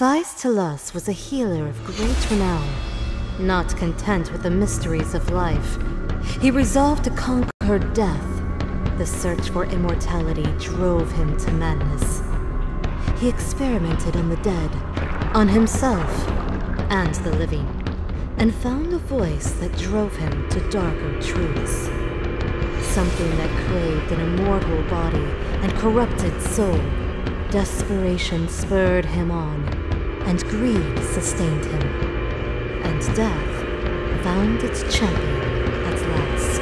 Thais Talas was a healer of great renown. Not content with the mysteries of life, he resolved to conquer death. The search for immortality drove him to madness. He experimented on the dead, on himself, and the living, and found a voice that drove him to darker truths. Something that craved an immortal body and corrupted soul. Desperation spurred him on, and greed sustained him. And death found its champion at last.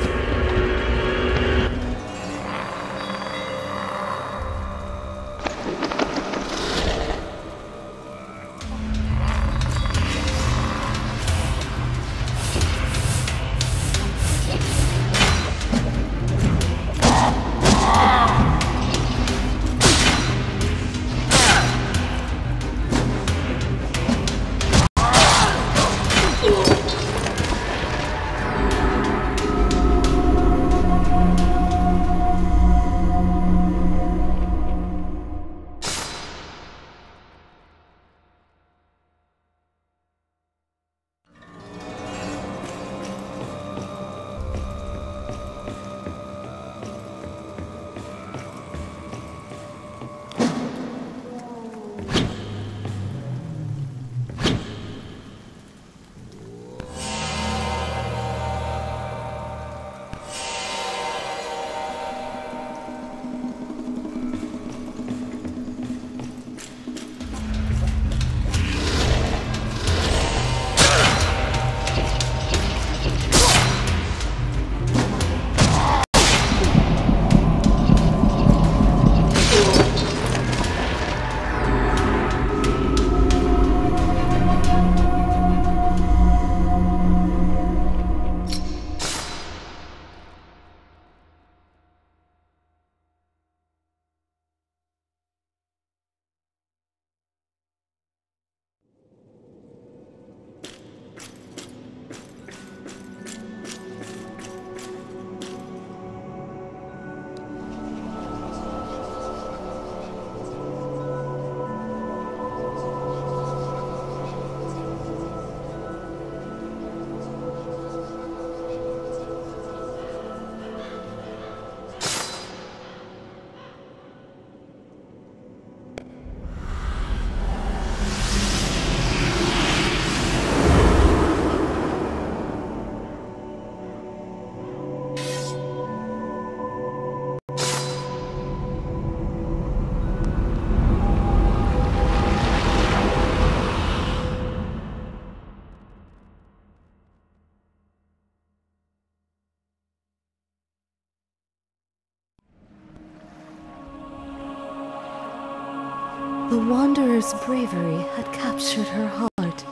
The Wanderer's bravery had captured her heart.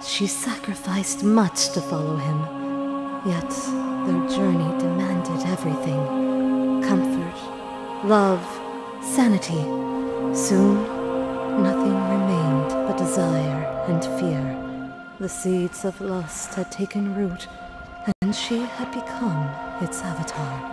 She sacrificed much to follow him. Yet, their journey demanded everything. Comfort, love, sanity. Soon, nothing remained but desire and fear. The seeds of lust had taken root, and she had become its avatar.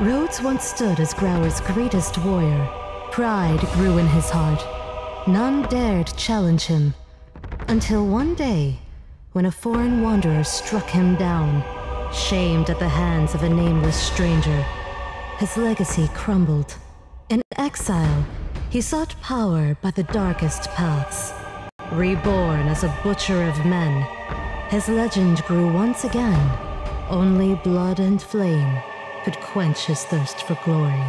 Rhodes once stood as Grower's greatest warrior. Pride grew in his heart. None dared challenge him. Until one day, when a foreign wanderer struck him down, shamed at the hands of a nameless stranger, his legacy crumbled. In exile, he sought power by the darkest paths. Reborn as a butcher of men, his legend grew once again. Only blood and flame could quench his thirst for glory.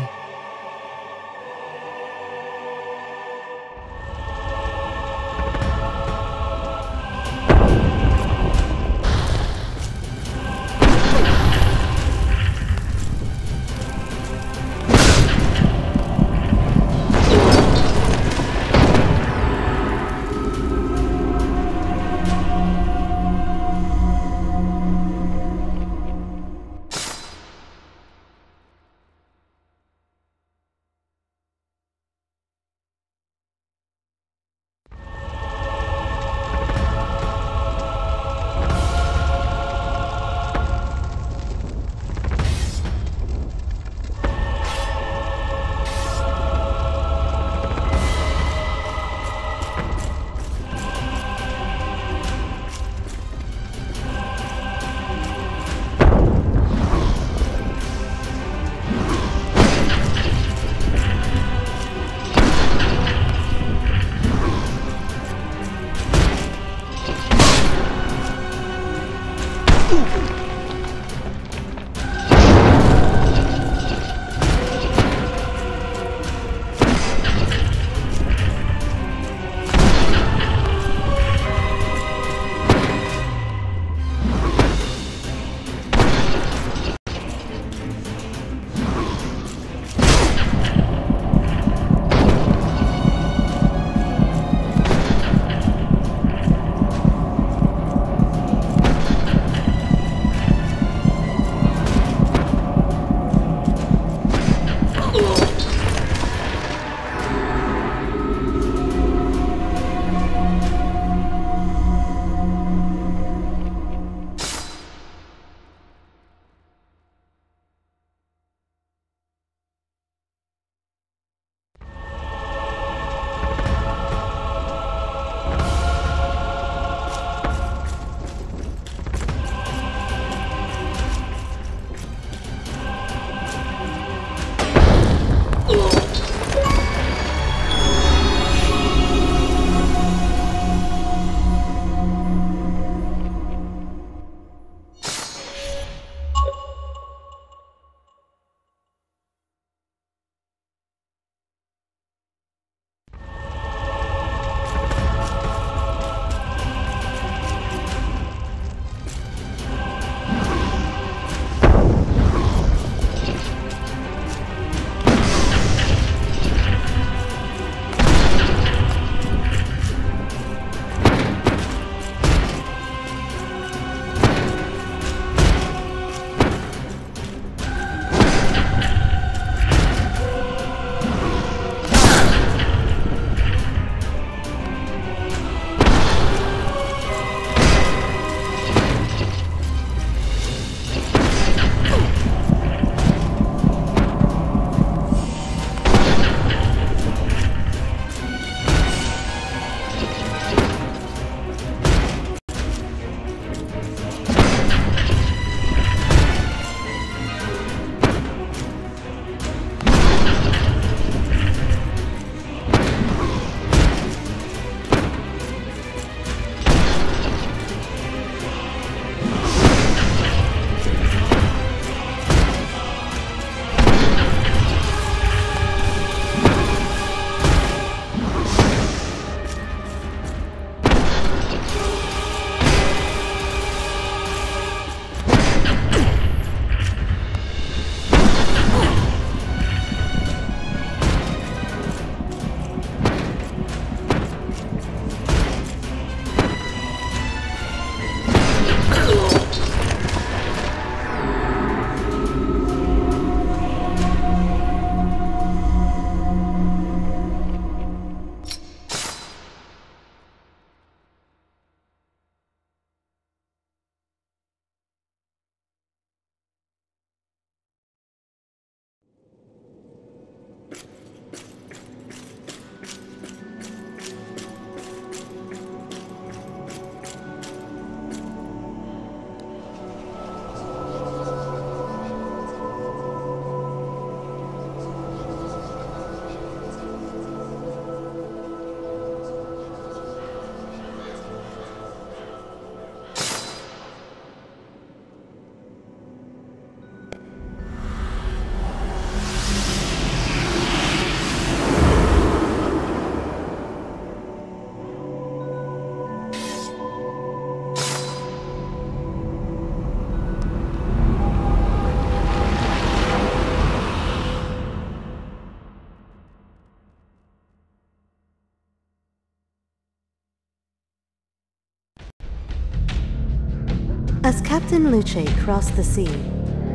As Captain Luce crossed the sea,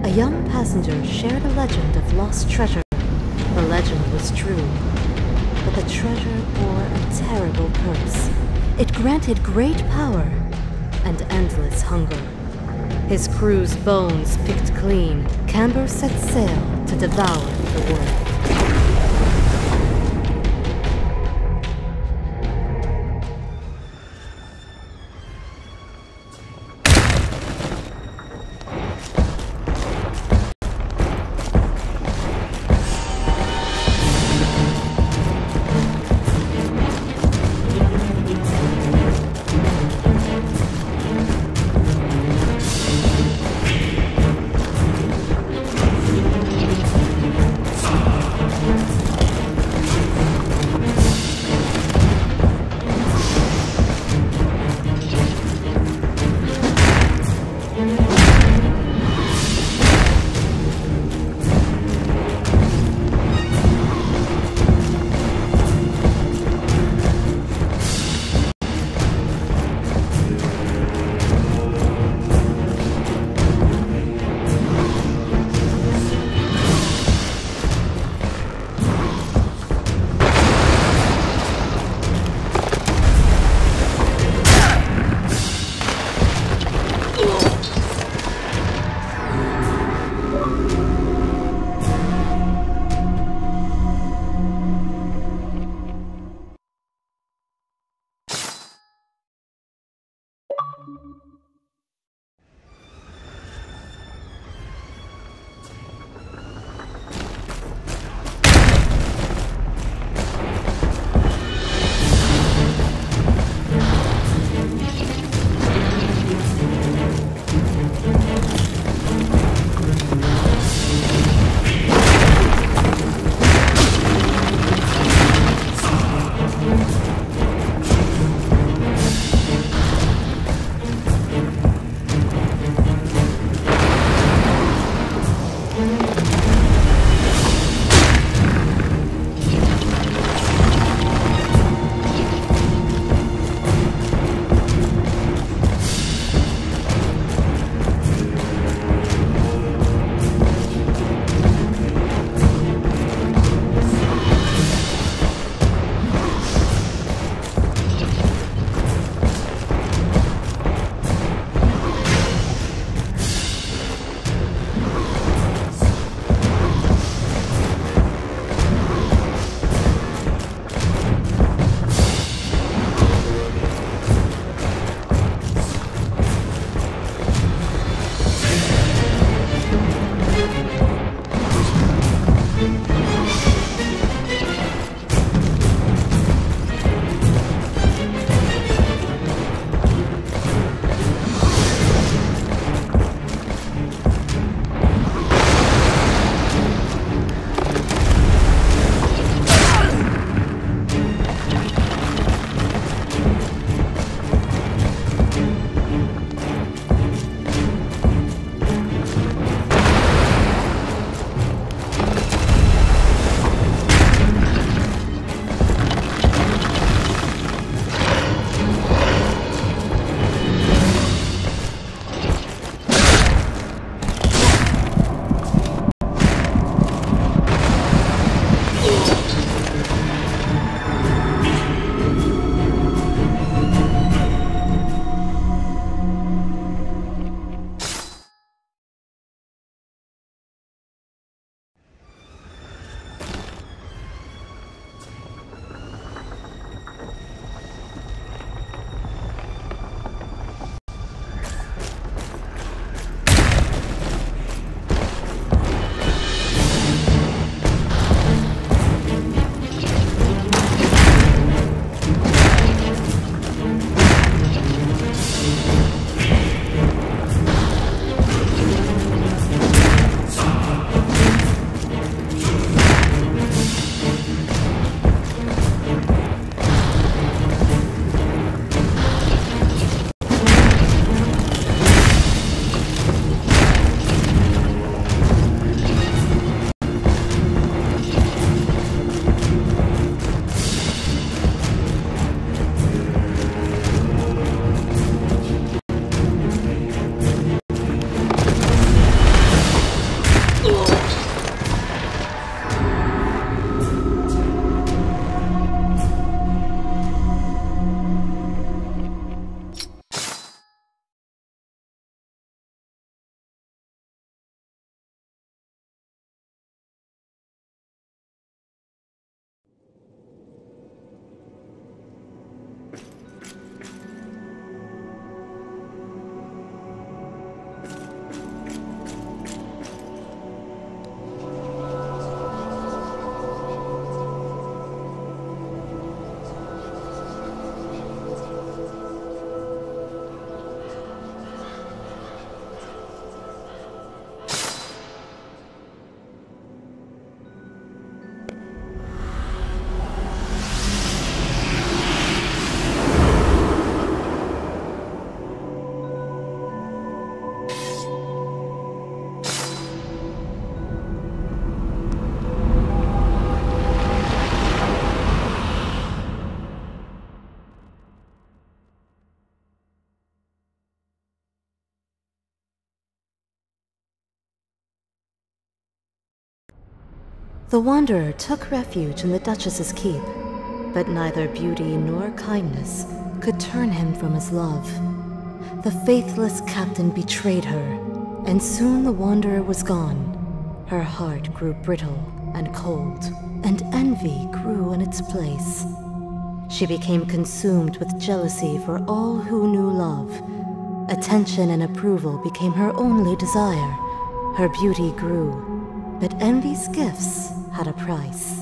a young passenger shared a legend of lost treasure. The legend was true, but the treasure bore a terrible curse. It granted great power and endless hunger. His crew's bones picked clean, Camber set sail to devour the world. The wanderer took refuge in the Duchess's keep, but neither beauty nor kindness could turn him from his love. The faithless captain betrayed her, and soon the wanderer was gone. Her heart grew brittle and cold, and envy grew in its place. She became consumed with jealousy for all who knew love. Attention and approval became her only desire. Her beauty grew, but envy's gifts had a price.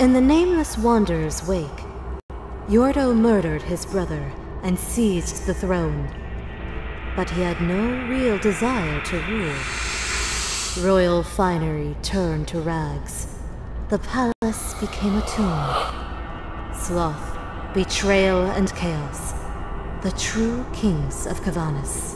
In the nameless wanderer's wake, Yordo murdered his brother and seized the throne. But he had no real desire to rule. Royal finery turned to rags. The palace became a tomb. Sloth, betrayal, and chaos. The true kings of Kavanis.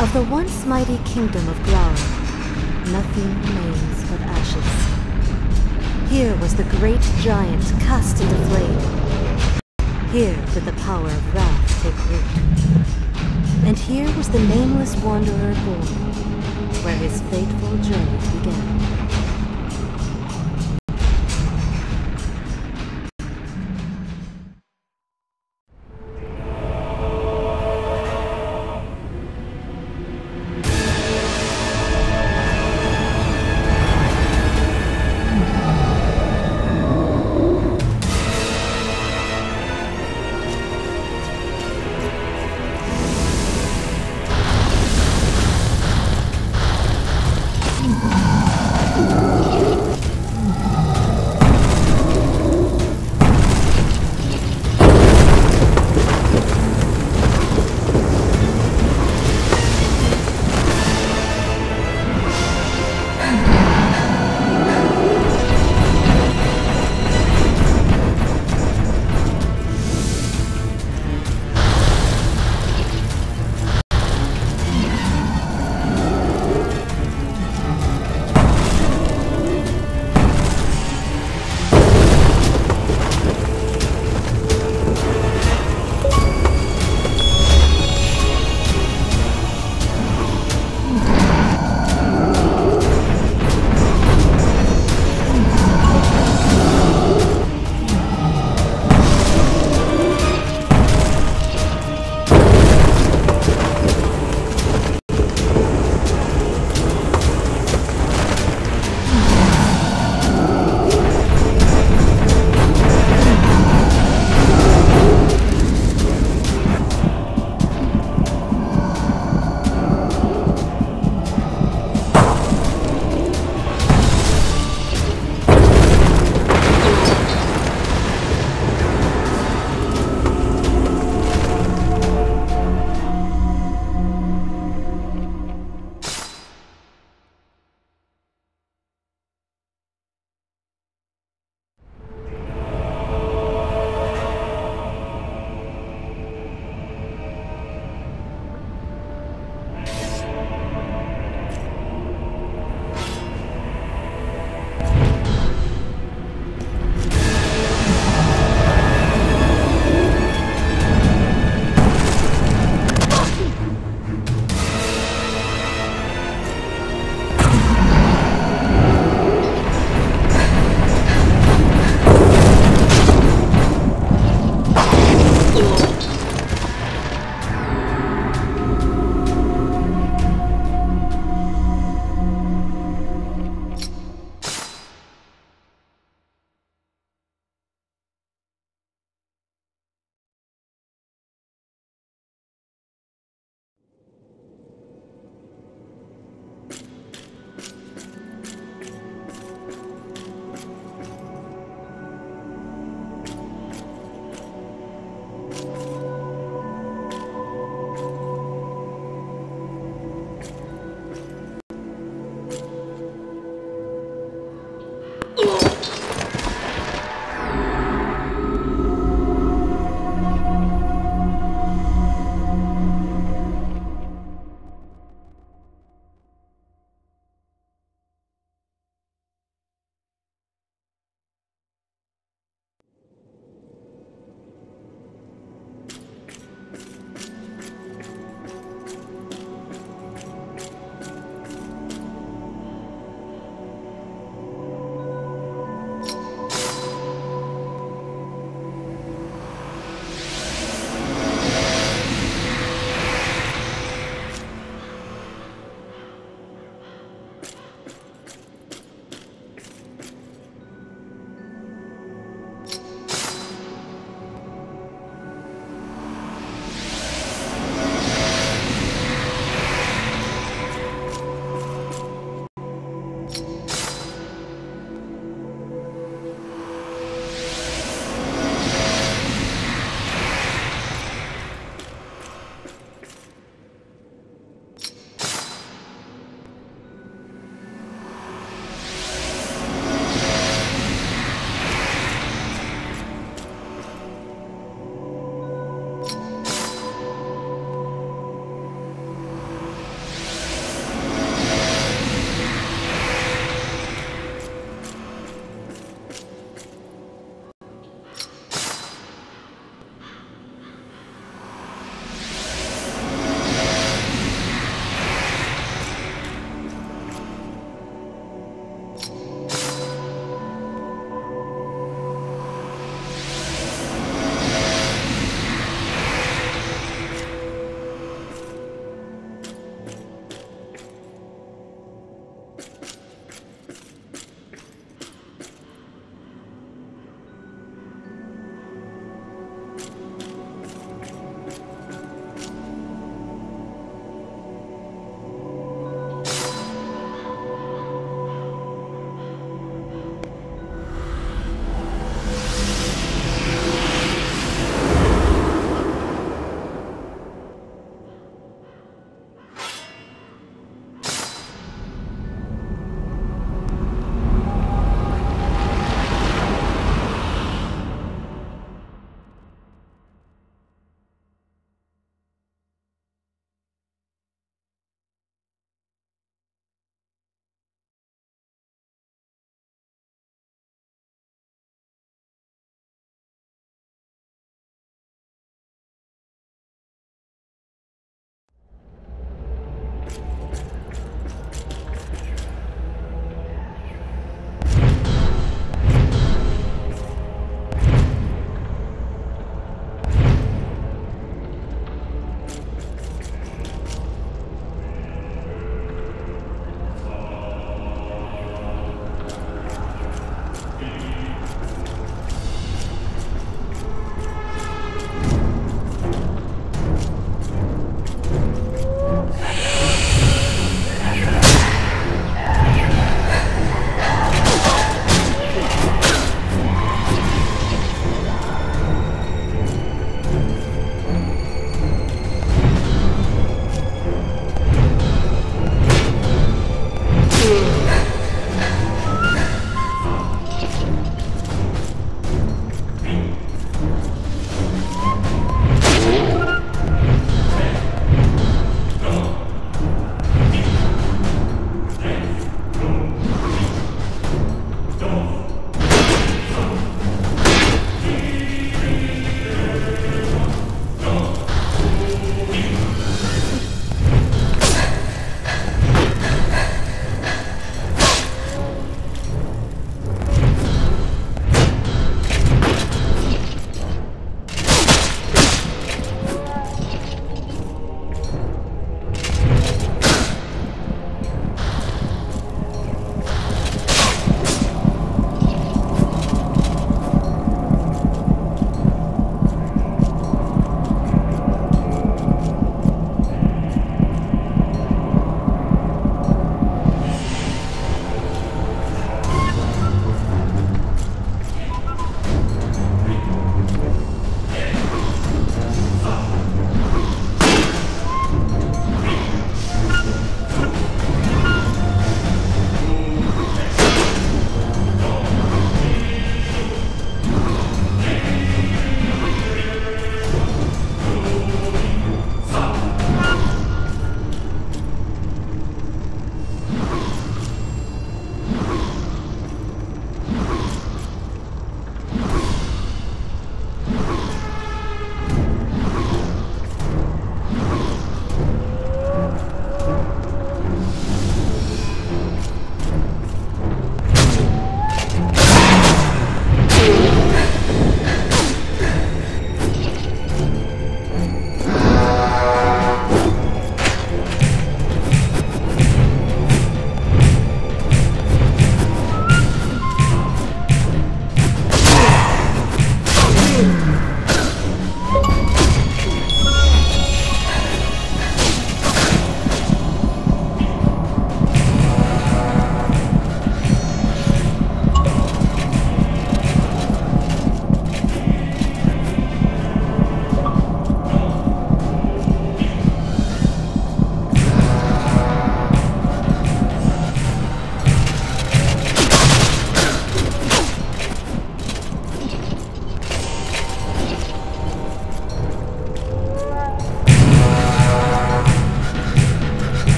Of the once mighty kingdom of Glar, nothing remains but ashes. Here was the great giant cast into flame. Here did the power of wrath take root. And here was the nameless wanderer born, where his fateful journey began.